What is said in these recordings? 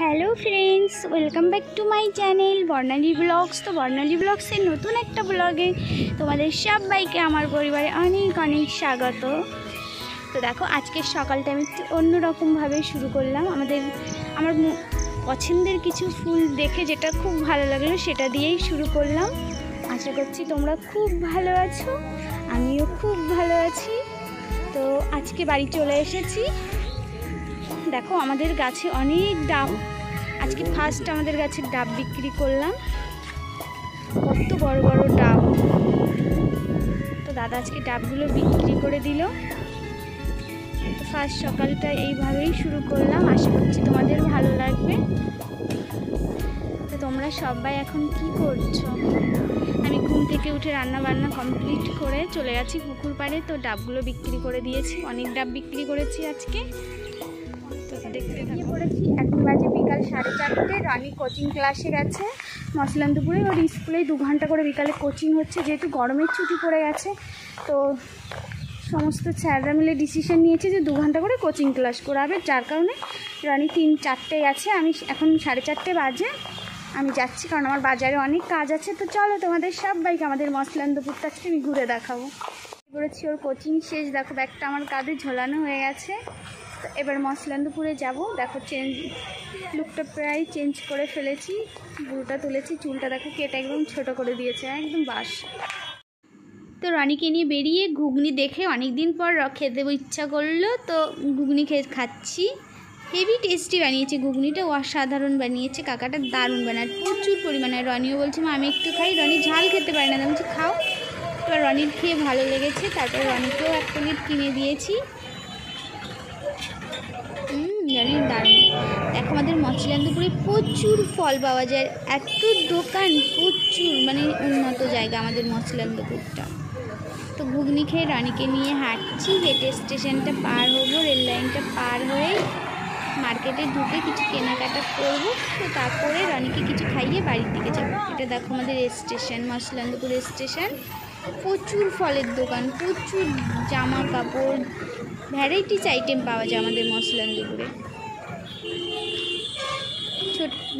Hello friends, welcome back to my channel Barnali blogs. तो Barnali blogs नतून एक ब्लॉगे तुम्हारे सबाइके आमार परिवारे अनेक अनेक स्वागत। तो देखो आज के सकालटा आमि एकटु अन्यरकम भावे शुरू करलाम। आमार पछंदेर किछु फुल देखे जेटा खूब भालो लागलो सेटा दिएई शुरू करलाम। आशा करछि तोमरा खूब भालो आछो, आमिओ खूब भालो आछि। तो आज के बाड़ी चले एसेछि। देखो आमादेर गाछे अनेक डाब, आज के फार्स्ट आमादेर गाछे डाब बिक्री करलाम। कत बड़ बड़ डाब। तो दादा आज के डाबगुलो बिक्री करे दिल। तो फार्स्ट सकालटा एइभाबेई शुरू करलाम। आशा करछि तोमादेर भालो लागबे। तो तोमरा सबाई एखन कि करछो? आमि घुम थेके उठे रान्ना बान्ना कमप्लीट करे चले गेছি पुकुर पाड़े। तो डाबगुलो बिक्री करे दिएছি, अनेक डाब बिक्री कরেছি আজকে। देखते बजे विकाल साढ़े चारटे रानी कोचिंग क्लासे गेছে मछलन्दपुरे और स्कूले दो घंटा करे विकाले कोचिंग होच्छे। जेहेतु गरमेर छुट्टी पड़े गेছে तो समस्त छात्ररा मिले डिसिशन निয়েছে जे दो घंटा करे कोचिंग क्लास कराबे। जार कारणे रानी तीन चारटे गेছে। आमि एखन साढ़े चारटे बजे आमि जाচ্ছি, कारण आमार बाजारे अनेक काज आछे। तो चलो तोमादेर सबाइके आमादेर मछलन्दपुरটা আজকে আমি ঘুরে দেখাবো। ঘুরেছি ওর कोचिंग शेष। देखो बैगटा आमार काঁধে झोलानो হয়ে গেছে। तो एबार मछलन्दपुरे যাব। देखो चेंज लुकटा प्राय चेंज करे फेलेছি, बुरुटा तुलेছি, চুলটা देखो केटे एकदम छोटो करे दिएছে एकदम बास। तो रानी के निয়ে বেরিয়ে ঘুগনি देखे अनेक दिन पर খেতে इच्छा করলো। तो ঘুগনি খেয়ে খাচ্ছি। हेवी टेस्टी বানিয়েছে ঘুগনিটা, অসাধারণ বানিয়েছে কাকাটা, দারুণ বানায় প্রচুর পরিমাণে। রানিও বলছে মা আমি একটু খাই। রানি ঝাল খেতে পারে না, আমি বলছি খাও। তো রানির খেয়ে ভালো লেগেছে। তারপর রানিকেও এক প্লেট কিনে দিয়েছি। জানেন দারুণ। এখন আমাদের মছলন্দপুরে প্রচুর ফল পাওয়া যায়, এত দোকান প্রচুর, মানে উন্নত জায়গা আমাদের মছলন্দপুরটা। তো ঘুগনি খেয়ে রানীকে নিয়ে হাঁটছি। হেঁটে স্টেশনটা পার হবো, রেল লাইনটা পার হয়ে মার্কেটে ঢুকে কিছু কেনাকাটা করব। তো তারপরে রানীকে কিছু খাইয়ে বাড়ির দিকে যাবো। এটা দেখো আমাদের স্টেশন, মছলন্দপুর স্টেশন। প্রচুর ফলের দোকান, প্রচুর জামা কাপড়, ভ্যারাইটিস আইটেম পাওয়া যায় আমাদের মছলন্দপুরে।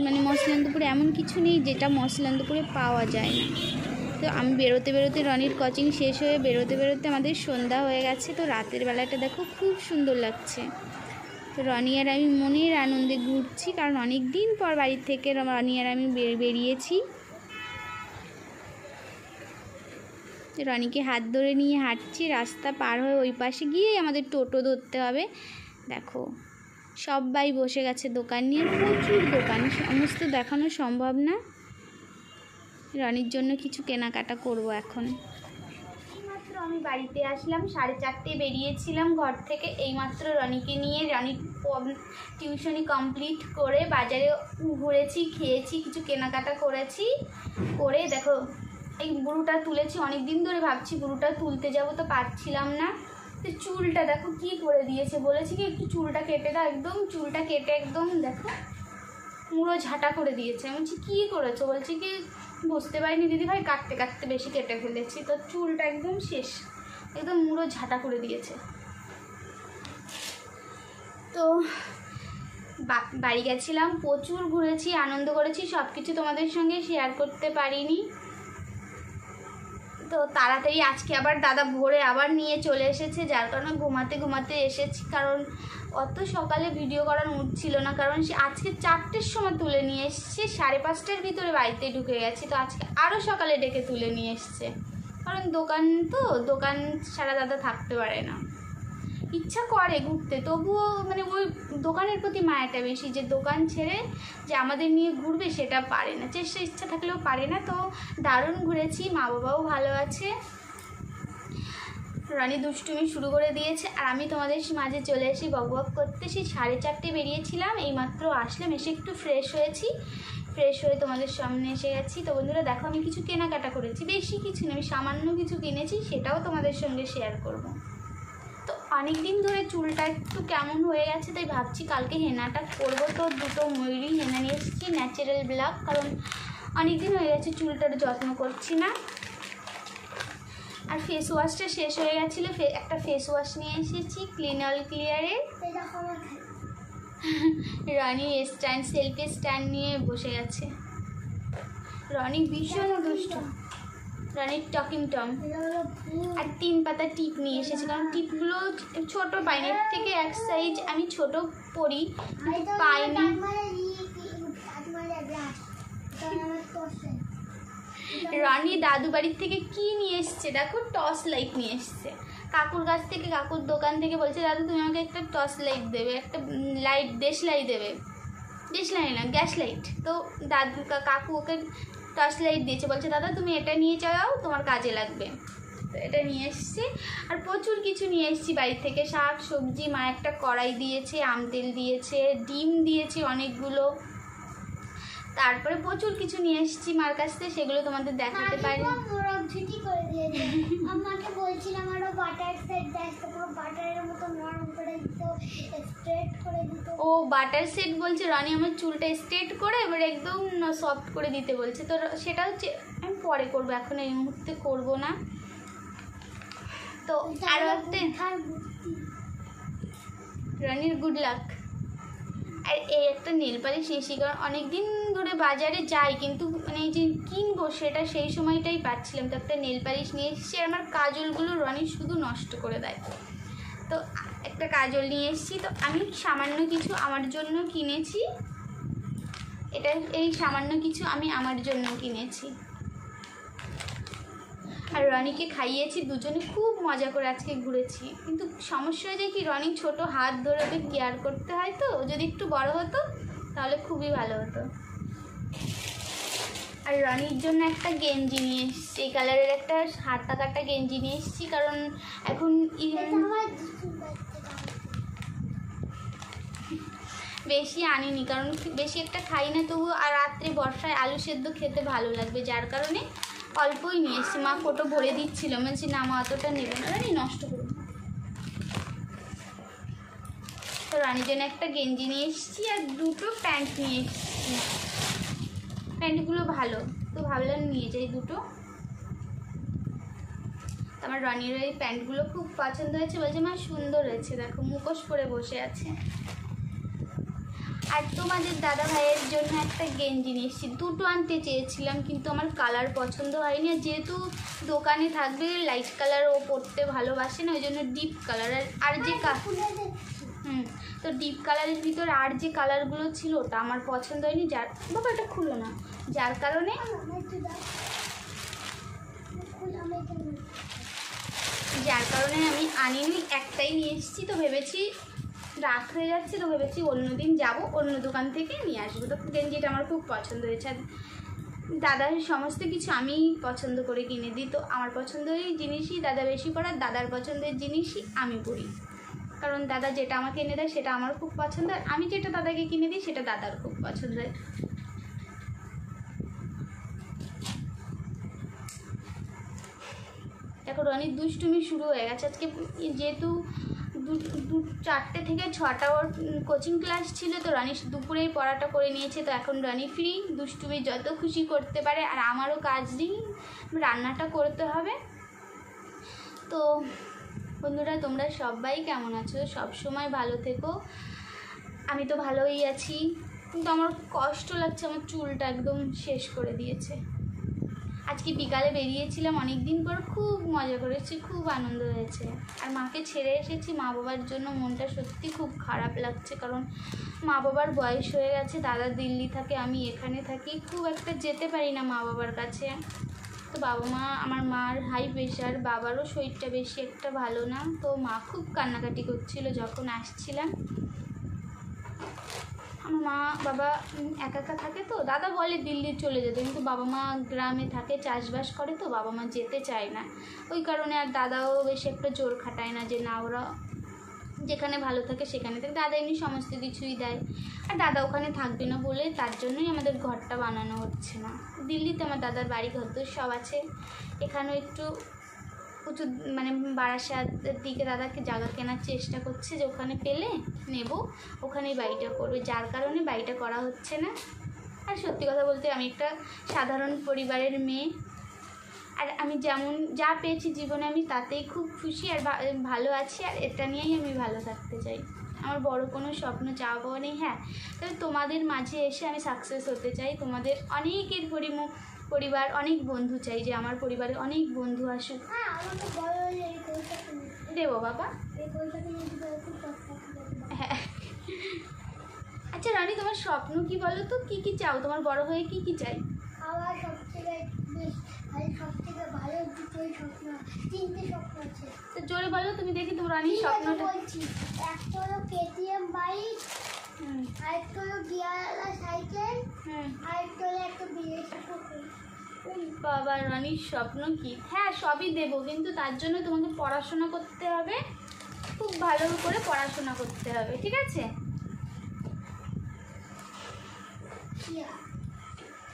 মানে মছলন্দপুরে এমন কিছু নেই যেটা মছলন্দপুরে পাওয়া যায় না। তো আমি বেরোতে বেরোতে রনির কোচিং শেষ হয়ে বেরোতে বেরোতে আমাদের সন্ধ্যা হয়ে গেছে। তো রাতের বেলাটা দেখো খুব সুন্দর লাগছে। তো রনি আর আমি মনের আনন্দে ঘুরছি, কারণ অনেক দিন পর বাড়ির থেকে রনি আর আমি বেরিয়েছি। রানী के हाथ धरे नहीं हाँटी रास्ता पार हो ওই পাশে গিয়ে আমাদের টোটো ধরতে হবে। দেখো সবাই বসে গেছে দোকান নিয়ে, প্রচুর দোকান, সমস্ত দেখানো সম্ভব না। রানীর জন্য কিছু কেনাকাটা করব এখন। মাত্র আমি বাড়িতে আসলাম, সাড়ে চারটে বেরিয়েছিলাম ঘর থেকে। এইমাত্র রানীকে নিয়ে রানী টিউশনি কমপ্লিট করে বাজারে ঘুরেছি, খেয়েছি, কিছু কেনাকাটা করেছি করে। দেখো এই বুরুটা তুলেছি, অনেক দিন ধরে ভাবছি বুরুটা তুলতে যাব, তো পাচ্ছিলাম না। তো চুলটা দেখো কি করে দিয়েছে, বলেছি কি একটু চুলটা কেটে দাও, একদম চুলটা কেটে একদম দেখো পুরো ঝাঁটা করে দিয়েছে। আমি বলছি কী করেছো? বলছি কি বুঝতে পারিনি দিদি ভাই, কাটতে কাটতে বেশি কেটে ফেলেছি। তো চুলটা একদম শেষ, একদম পুরো ঝাঁটা করে দিয়েছে। তো বাড়ি গেছিলাম, প্রচুর ঘুরেছি, আনন্দ করেছি, সব কিছু তোমাদের সঙ্গে শেয়ার করতে পারিনি। তো তাড়াতাড়ি আজকে আবার দাদা ভোরে আবার নিয়ে চলে এসেছে, যার কারণে ঘুমাতে ঘুমাতে এসেছি, কারণ অত সকালে ভিডিও করার মুড ছিল না। কারণ সে আজকে চারটের সময় তুলে নিয়ে এসছে, সাড়ে পাঁচটার ভিতরে বাড়িতে ঢুকে গেছে। তো আজকে আরও সকালে ডেকে তুলে নিয়ে এসছে, কারণ দোকান, তো দোকান ছাড়া দাদা থাকতে পারে না। ইচ্ছা করে ঘুরতে, তবুও মানে ওই দোকানের প্রতি মায়াটা বেশি, যে দোকান ছেড়ে যে আমাদের নিয়ে ঘুরবে সেটা পারে না, চেষ্টা ইচ্ছা থাকলেও পারে না। তো দারুণ ঘুরেছি, মা বাবাও ভালো আছে। রানী দুষ্টুমি শুরু করে দিয়েছে, আর আমি তোমাদের মাঝে চলে এসে বকবক করতে। সেই সাড়ে চারটে বেরিয়েছিলাম, এইমাত্র আসলাম, এসে একটু ফ্রেশ হয়েছি, ফ্রেশ হয়ে তোমাদের সামনে এসে গেছি। তো বন্ধুরা দেখো আমি কিছু কেনাকাটা করেছি, বেশি কিছু না, আমি সামান্য কিছু কিনেছি, সেটাও তোমাদের সঙ্গে শেয়ার করব। তো অনেক দিন ধরে চুলটা একটু কেমন হয়ে গেছে, তাই ভাবছি কালকে হেনাটা করবো। তো দুটো ময়ূরী হেনা নিয়ে এসেছি, ন্যাচারাল ব্ল্যাক, কারণ অনেক দিন হয়ে গেছে চুলটার যত্ন করছি না। আর ফেস ওয়াশটা শেষ হয়ে গেছিলো, একটা ফেস ওয়াশ নিয়ে এসেছি ক্লিন অল ক্লিয়ারের। রনি স্ট্যান্ড সেলফি স্ট্যান্ড নিয়ে বসে আছে। রনি ভীষণ দুষ্ট। রনির টকিং টম আর 3 পাতা টিপ নিয়ে এসেছিলাম। টিপগুলো ছোটো পাইনি, এর থেকে এক সাইজ আমি ছোট পরি পাইনি। রনি দাদু বাড়ির থেকে কি নিয়ে এসছে দেখো, টর্চ লাইট নিয়ে এসছে। কাকুর কাছ থেকে, কাকুর দোকান থেকে বলছে দাদু তুমি আমাকে একটা টর্চ লাইট দেবে, একটা লাইট দেশলাই দেবে। দেশলাই নিলাম, গ্যাস লাইট। তো দাদু কাকু ওকে টর্চ লাইট দিয়েছে, বলছে দাদা তুমি এটা নিয়ে যাও তোমার কাজে লাগবে। তো এটা নিয়ে এসছি আর প্রচুর কিছু নিয়ে এসছি বাড়ি থেকে, শাক সবজি। মা একটা কড়াই দিয়েছে, আম তেল দিয়েছে, ডিম দিয়েছে অনেকগুলো, তারপরে প্রচুর কিছু নিয়ে এসেছি মার কাছ থেকে, সেগুলো তোমাদের দেখাতে পারি। আমাকে বলছিলাম আরো বাটার সেট দাও, পুরো বাটারের মতো নরম করে দিত, স্ট্রেট করে দিত। ও বাটার সেট বলছে রনি, আমার চুলটা স্ট্রেট করে এবার একদম সফট করে দিতে বলছে। তো সেটা হচ্ছে আমি পরে করবো, এখন এই মুহূর্তে করবো না। তো আরও একটা রনির গুড লাক। আর এই একটা নেল পালিশ নিয়েছি, কারণ অনেকদিন ধরে বাজারে যাই কিন্তু মানে এই যে কিনবো সেটা সেই সময়টাই পাচ্ছিলাম। তো একটা নেল পালিশ নিয়ে এসেছি। আর আমার কাজলগুলো রনি শুধু নষ্ট করে দেয়। তো একটা কাজল নিয়ে এসেছি। তো আমি সামান্য কিছু আমার জন্য কিনেছি, এটা এই সামান্য কিছু আমি আমার জন্য কিনেছি। আর রনিকে খাইয়েছি, দুজনে খুব মজা করে আজকে ঘুরেছি। কিন্তু সমস্যা হয়ে যায় কি, রনি ছোটো হাত ধরে ওকে কেয়ার করতে হয়। তো যদি একটু বড় হতো তাহলে খুবই ভালো হতো। আর রনির জন্য একটা গেঞ্জি নিয়ে এসছি, এই কালারের একটা হাতা কাটা গেঞ্জি নিয়ে এসছি, কারণ এখন বেশি আনিনি, কারণ বেশি একটা খাই না। তবু আর রাত্রে বর্ষায় আলু সেদ্ধ খেতে ভালো লাগবে, যার কারণে অল্পই নিয়ে এসছি। মা ফটো ভরে দিচ্ছিল, বলছি না মা অতটা নেবে না, রানি নষ্ট করব। তো রানির জন্য একটা গেঞ্জি নিয়ে এসছি আর দুটো প্যান্ট নিয়ে এসছি। প্যান্টগুলো ভালো, তো ভাবলাম নিয়ে যাই দুটো। আমার রানির এই প্যান্টগুলো খুব পছন্দ হয়েছে, বলছে মা সুন্দর হয়েছে, দেখো মুখোশ পরে বসে আছে। আর তোমাদের দাদা ভাইয়ের জন্য একটা গেঞ্জি নিয়ে এসেছি, দুটো আনতে চেয়েছিলাম কিন্তু আমার কালার পছন্দ হয়নি। আর যেহেতু দোকানে থাকবে লাইট কালার, ও পরতে ভালোবাসে না, ওই জন্য ডিপ কালার। আর যে তো ডিপ কালারের ভিতর আর যে কালারগুলো ছিল ওটা আমার পছন্দ হয়নি, যার বাবা এটা খুলো না, যার কারণে আমি আনিনি, একটাই নিয়ে এসেছি। তো ভেবেছি রাত হয়ে যাচ্ছে, তো ভেবেছি অন্যদিন যাবো, অন্য দোকান থেকে নিয়ে আসবো। তো গেঞ্জিটা আমার খুব পছন্দ হয়েছে। আর দাদার সমস্ত কিছু আমি পছন্দ করে কিনে দিই, তো আমার পছন্দের জিনিসই দাদা বেশি পরে, আর দাদার পছন্দের জিনিসই আমি পরি, কারণ দাদা যেটা আমাকে এনে দেয় সেটা আমার খুব পছন্দ, আর আমি যেটা দাদাকে কিনে দিই সেটা দাদার খুব পছন্দ হয়। দেখো রনির দুষ্টুমি শুরু হয়ে গেছে আজকে, যেহেতু 4টে থেকে 6টা ওর কোচিং ক্লাস ছিল। তো রনি দুপুরেই পড়াটা করে নিয়েছে, তো এখন রনি ফ্রি, দুষ্টুমি যত খুশি করতে পারে। আর আমারও কাজ নেই, রান্নাটা করতে হবে। তো বন্ধুরা তোমরা সবাই কেমন আছো? সবসময় ভালো থেকো। আমি তো ভালোই আছি, কিন্তু আমার কষ্ট লাগছে, আমার চুলটা একদম শেষ করে দিয়েছে। আজকে বিকালে বেরিয়েছিলাম অনেকদিন পর, খুব মজা করেছি, খুব আনন্দ হয়েছে। আর মাকে ছেড়ে এসেছি, মা বাবার জন্য মনটা সত্যি খুব খারাপ লাগছে, কারণ মা বাবার বয়স হয়ে গেছে। দাদা দিল্লি থাকে, আমি এখানে থাকি, খুব একটা যেতে পারি না মা বাবার কাছে। তো বাবা মা, আমার মার হাই প্রেশার, বাবারও শরীরটা বেশি একটা ভালো না। তো মা খুব কান্নাকাটি করছিল যখন আসছিলাম। মা বাবা একা একা থাকে, তো দাদা বলে দিল্লি চলে যেতে, কিন্তু বাবা মা গ্রামে থাকে, চাষবাস করে, তো বাবা মা যেতে চায় না ওই কারণে। আর দাদাও বেশি একটা জোর খাটায় না যে না ওরা যেখানে ভালো থাকে সেখানে থাকে, দাদা এমনি সমস্ত কিছুই দেয়। আর দাদা ওখানে থাকবে না বলে তার জন্যই আমাদের ঘরটা বানানো হচ্ছে না। দিল্লিতে আমার দাদার বাড়ি ঘর তো সব আছে, এখানেও একটু উঁচু মানে বারাসাতের দিকে দাদাকে জায়গা কেনার চেষ্টা করছে, যে ওখানে পেলে নেব, ওখানেই বাড়িটা করবে, যার কারণে বাড়িটা করা হচ্ছে না। আর সত্যি কথা বলতে আমি একটা সাধারণ পরিবারের মেয়ে, আর আমি যেমন যা পেয়েছি জীবনে আমি তাতেই খুব খুশি আর ভালো আছি, আর এটা নিয়েই আমি ভালো থাকতে চাই। আমার বড় কোনো স্বপ্ন চাওয়াও নেই। হ্যাঁ, তবে তোমাদের মাঝে এসে আমি সাকসেস হতে চাই। তোমাদের অনেকের পরিবার অনেক বন্ধু চাই, যে আমার পরিবারে অনেক বন্ধু আসুক। দেবো বাবা। হ্যাঁ আচ্ছা রানী, তোমার স্বপ্ন কি বলো তো? কি কি চাও তোমার বড় হয়ে? কি কি চাই? আমার সবথেকে ভালো দুটোই স্বপ্ন, তিনটে স্বপ্ন আছে। তো জোরে বলো তুমি দেখি তোমার রানী স্বপ্নটা। একটা হলো কেটিএম বাইক, আরেকটা হলো গিয়ারওয়ালা সাইকেল, আরেকটা হলো একটা বিয়ে সাইকেল। বাবা রানীর স্বপ্ন কি? হ্যাঁ সবই দেবো, কিন্তু তার জন্য তোমাকে পড়াশোনা করতে হবে, খুব ভালো করে পড়াশোনা করতে হবে, ঠিক আছে?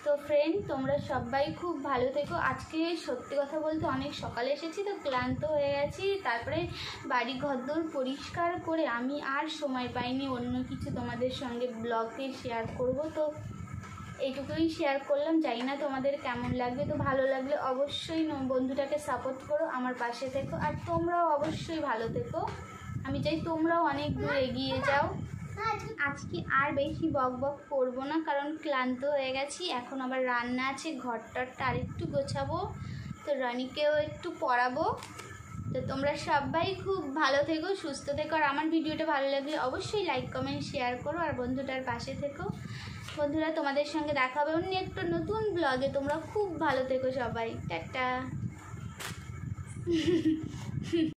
তো ফ্রেন্ড তোমরা সবাই খুব ভালো থেকো। আজকে সত্যি কথা বলতে অনেক সকালে এসেছি, তো ক্লান্ত হয়ে গেছি, তারপরে বাড়ি ঘরদোর পরিষ্কার করে আমি আর সময় পাইনি অন্য কিছু তোমাদের সঙ্গে ব্লগে শেয়ার করব। তো এইটুকুই শেয়ার করলাম, জানি না তোমাদের কেমন লাগবে। তো ভালো লাগলে অবশ্যই বন্ধুটাকে সাপোর্ট করো, আমার পাশে থেকো, আর তোমরাও অবশ্যই ভালো থেকো। আমি চাই তোমরাও অনেক দূর এগিয়ে যাও। আজকে আর বেশি বকবক করবো না, কারণ ক্লান্ত হয়ে গেছি। এখন আবার রান্না আছে, ঘরটারটা আর একটু গোছাবো, তো রানীকেও একটু পড়াবো। তো তোমরা সবাই খুব ভালো থেকো, সুস্থ থেকো। আর আমার ভিডিওটা ভালো লাগলে অবশ্যই লাইক কমেন্ট শেয়ার করো, আর বন্ধুটার পাশে থেকো। বন্ধুরা তোমাদের সঙ্গে দেখা হবে অন্য একটা নতুন ব্লগে। তোমরা খুব ভালো থেকো সবাই, টাটা।